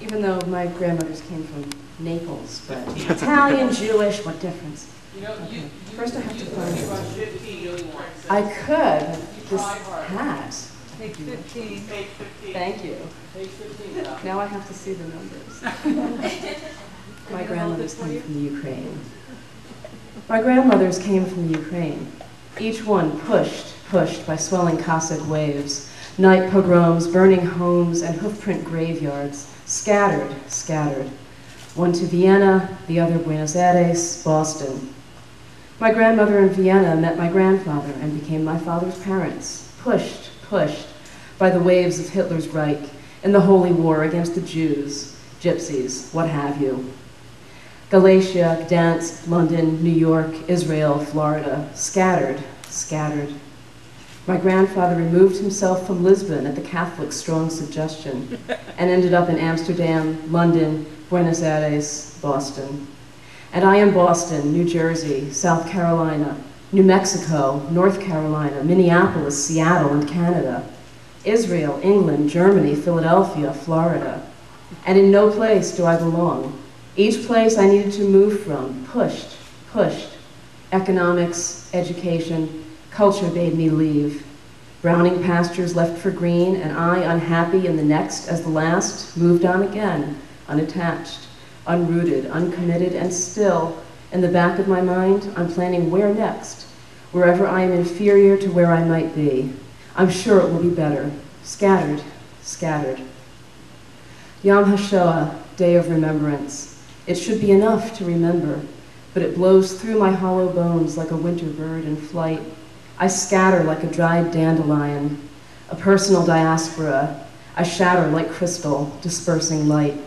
even though my grandmothers came from Naples, but Italian, Jewish, what difference? You know, okay. First I have to find it. I could. This hat. Page 15. Thank you. Page 15. Now I have to see the numbers. My grandmothers came from the Ukraine. My grandmothers came from the Ukraine. Each one pushed, pushed by swelling Cossack waves. Night pogroms, burning homes, and hoofprint graveyards. Scattered, scattered. One to Vienna, the other Buenos Aires, Boston. My grandmother in Vienna met my grandfather and became my father's parents. Pushed, pushed by the waves of Hitler's Reich and the Holy War against the Jews, Gypsies, what have you. Galicia, Gdansk, London, New York, Israel, Florida, scattered, scattered. My grandfather removed himself from Lisbon at the Catholic's strong suggestion and ended up in Amsterdam, London, Buenos Aires, Boston. And I am Boston, New Jersey, South Carolina, New Mexico, North Carolina, Minneapolis, Seattle, and Canada, Israel, England, Germany, Philadelphia, Florida. And in no place do I belong. Each place I needed to move from, pushed, pushed. Economics, education, culture bade me leave. Browning pastures left for green, and I, unhappy in the next as the last, moved on again, unattached, unrooted, uncommitted, and still, in the back of my mind, I'm planning where next, wherever I am inferior to where I might be. I'm sure it will be better. Scattered, scattered. Yom HaShoah, Day of Remembrance. It should be enough to remember, but it blows through my hollow bones like a winter bird in flight. I scatter like a dried dandelion, a personal diaspora. I shatter like crystal, dispersing light.